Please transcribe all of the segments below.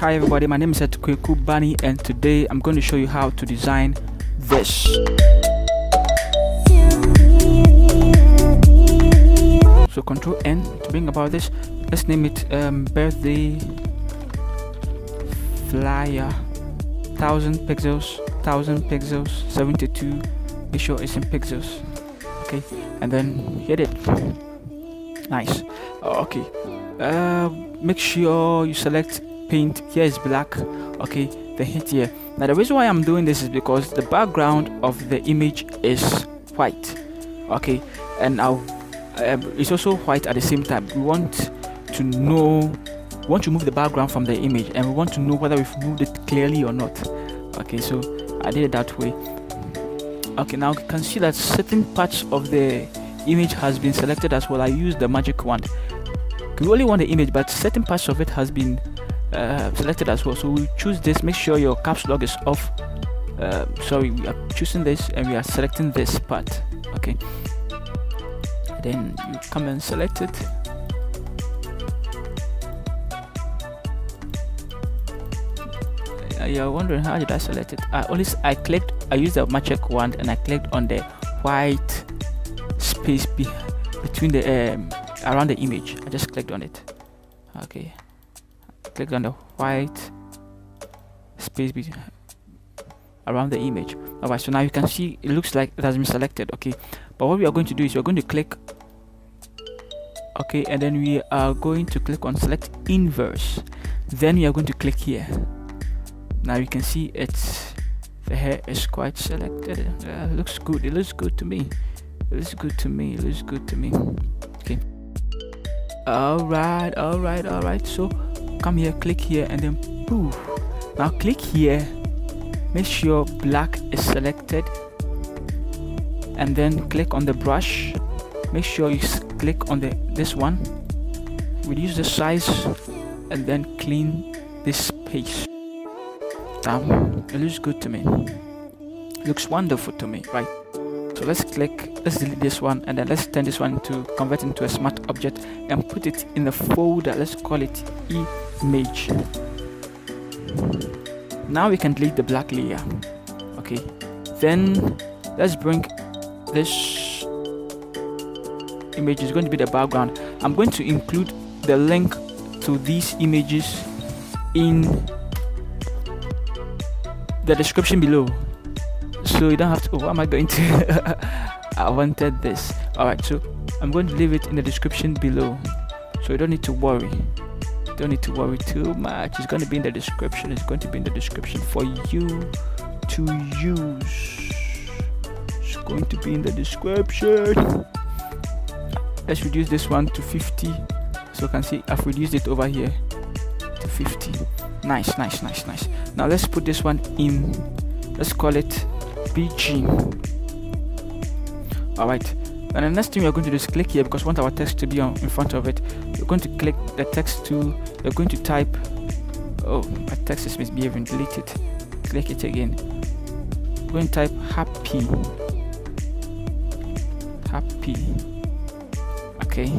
Hi everybody, my name is Kweku Bani, and today I'm going to show you how to design this. So Control N to bring about this. Let's name it birthday flyer, 1000 pixels, 72. Be sure it's in pixels, okay? And then hit it. Nice. Okay. Make sure you select paint. Here is black. Okay, then hit here. Now the reason why I'm doing this is because the background of the image is white, okay, and it's also white at the same time. We want to know, we want to move the background from the image, and we want to know whether we've moved it clearly or not. Okay, so I did it that way. Okay, now you can see that certain parts of the image has been selected as well. I used the magic wand. We only want the image, but certain parts of it has been selected as well. So we choose this. Make sure your caps lock is off. Sorry, we are choosing this and we are selecting this part. Okay, then you come and select it. You're wondering how did I select it? I used the magic wand and I clicked on the white space between the around the image. I just clicked on it. Okay, clicked on the white space around the image. Alright, so now you can see it looks like it has been selected. Okay, but what we are going to do is we're going to click, okay, and then we are going to click on select inverse. Then we are going to click here. Now you can see it's, the hair is quite selected. Looks good. It looks good to me. It looks good to me. It looks good to me. Okay. Alright. So come here, click here, and then poof. Now click here. Make sure black is selected, and then click on the brush. Make sure you click on this one. Reduce the size, and then clean this space. It looks good to me. Looks wonderful to me, right? So let's delete this one, and then let's turn this one to convert into a smart object and put it in the folder. Let's call it image. Now we can delete the black layer. Okay, then let's bring this image. Is going to be the background. I'm going to include the link to these images in the description below, so you don't have to. Oh, what am I going to? I wanted this. All right, so I'm going to leave it in the description below, so you don't need to worry. You don't need to worry too much. It's going to be in the description. It's going to be in the description for you to use. It's going to be in the description. Let's reduce this one to 50, so you can see I've reduced it over here to 50. Nice. Now let's put this one in. Let's call it BG. Alright, and the next thing we are going to do is click here, because we want our text to be in front of it. You're going to click the text to, you're going to type, oh, my text is misbehaving, delete it, click it again. We're going to type happy, okay,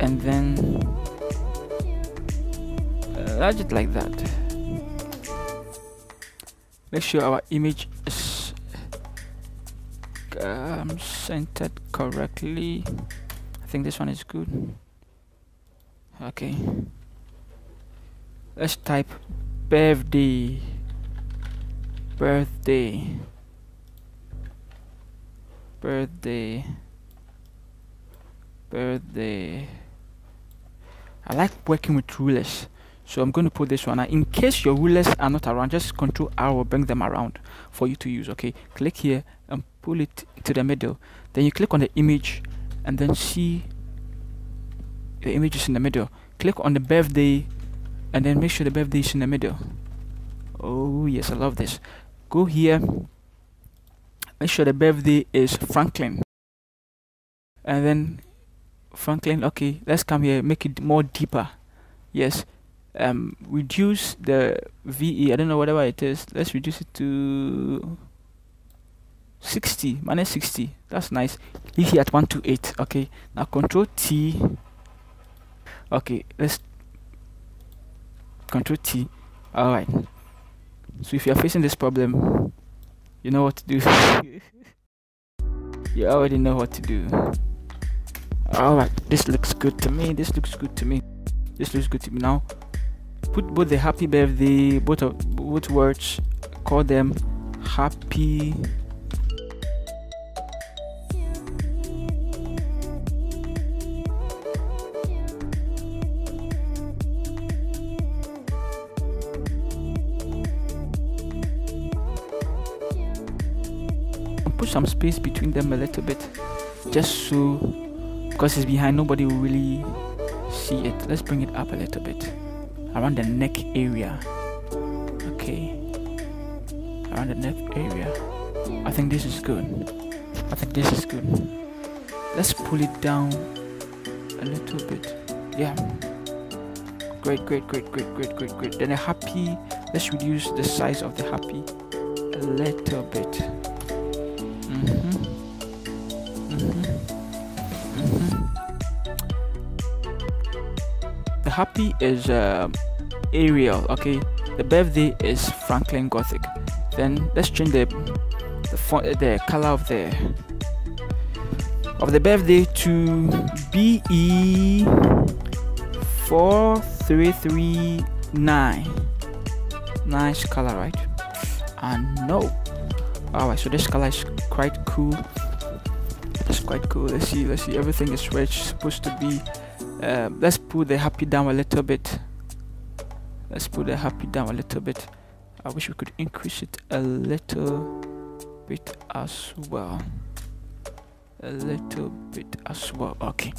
and then just like that. Make sure our image is centered correctly. I think this one is good. Okay, let's type birthday. I like working with rulers. So I'm going to put this one. Now in case your rulers are not around, just Control R will bring them around for you to use. Okay, click here and pull it to the middle. Then you click on the image, and then see the image is in the middle. Click on the birthday, and then make sure the birthday is in the middle. Oh yes, I love this. Go here, make sure the birthday is Franklin, and then Franklin. Okay, let's come here, make it more deeper. Yes. Reduce the VE, I don't know whatever it is, let's reduce it to 60, -60, that's nice. Leave here at 128, okay. Now Control T, okay, let's Control T. Alright. So if you're facing this problem, you know what to do. You already know what to do. Alright, this looks good to me. This looks good to me. This looks good to me. Now put both the happy birthday, both words, call them happy and put some space between them a little bit, just so, because it's behind, nobody will really see it. Let's bring it up a little bit around the neck area. Okay, around the neck area. I think this is good. I think this is good. Let's pull it down a little bit. Yeah, great. Then the happy, let's reduce the size of the happy a little bit. The happy is Ariel, okay. The birthday is Franklin Gothic. Then let's change the font, the color of the birthday to BE4339. Nice color, right? And no. Alright, so this color is quite cool. It's quite cool. Let's see. Everything is where it's supposed to be. Let's pull the happy down a little bit. Let's pull the happy down a little bit. I wish we could increase it a little bit as well. A little bit as well. Okay.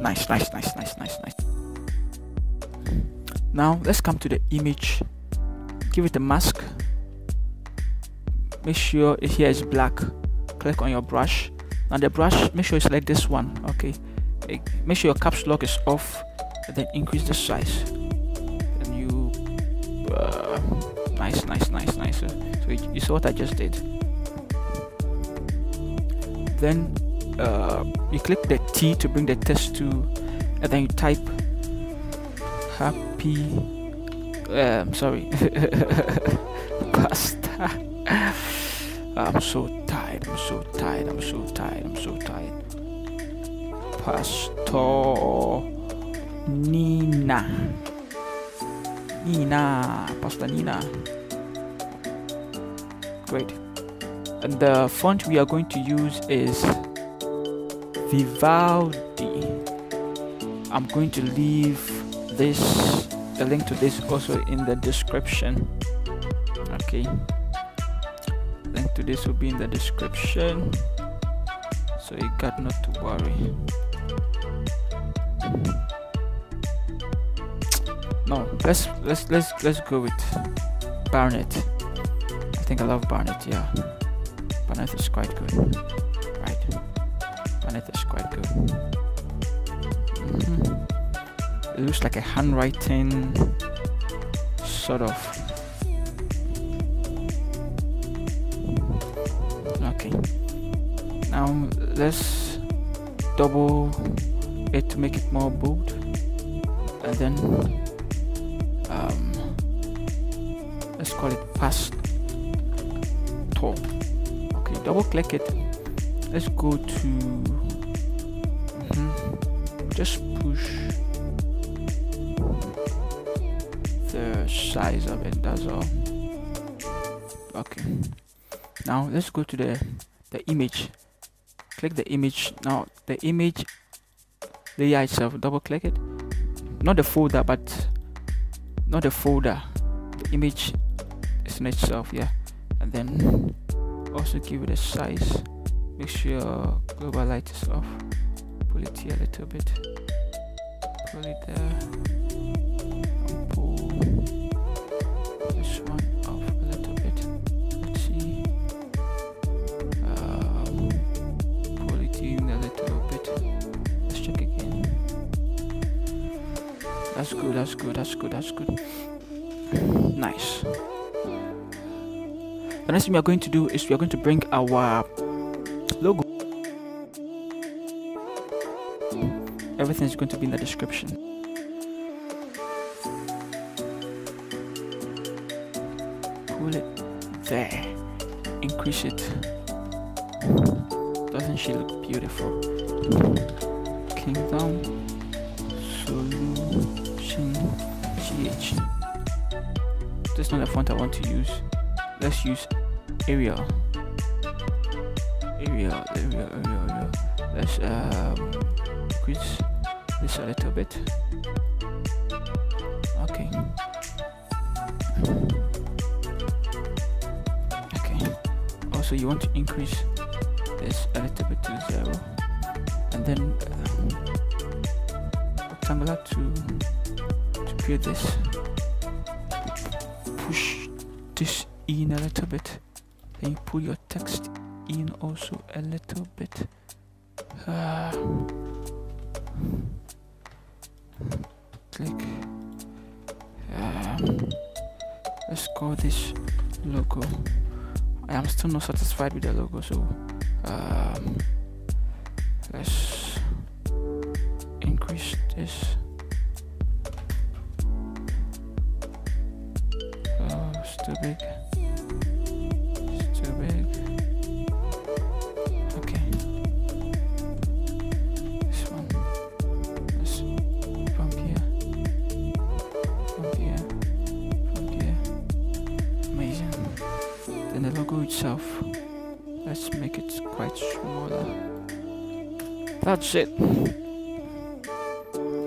Nice. Now let's come to the image. Give it a mask. Make sure it here is black. Click on your brush. Now the brush, make sure it's like this one. Okay. Make sure your caps lock is off. And then increase the size. Nice. So you saw what I just did. Then you click the T to bring the text to, and then you type happy. Sorry, pasta. I'm so tired. Pasta Nina. Great. And the font we are going to use is Vivaldi. I'm going to leave the link to this also in the description. Okay. Link to this will be in the description. So you got not to worry. No, let's go with Barnett. I think I love Barnett. Yeah, Barnett is quite good, right? Barnett is quite good. It looks like a handwriting sort of. Okay, now let's double it to make it more bold, and then let's call it past top. Okay, double click it. Let's go to just push the size of it, that's all. Okay, now let's go to the image. Click the image. Now the image layer itself, double click it, not the folder, the image is in itself, yeah. And then also give it a size. Make sure global light is off. Pull it here a little bit. Pull it there. And pull this one off a little bit. Let's see. Pull it in a little bit. Let's check again. That's good. Nice. The next thing we are going to do is we are going to bring our logo. Everything is going to be in the description. pull it there, increase it. Doesn't she look beautiful? Kingdom Solution GH. That's not the font I want to use. Let's use Arial. Arial. Let's increase this a little bit. Okay. So you want to increase this a little bit to 0, and then rectangular to peel this, push this in a little bit, then you pull your text in also a little bit. Click. Let's call this logo. I am still not satisfied with the logo, so let's increase this. Oh, it's too big. Okay. This one. Let's bump here. Amazing. Then the logo itself, let's make it quite smaller. That's it.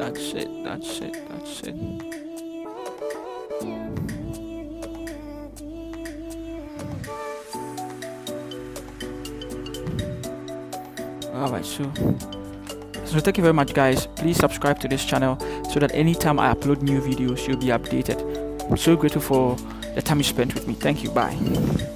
Alright, so thank you very much, guys. Please subscribe to this channel so that anytime I upload new videos, you'll be updated. I'm so grateful for the time you spent with me. Thank you. Bye.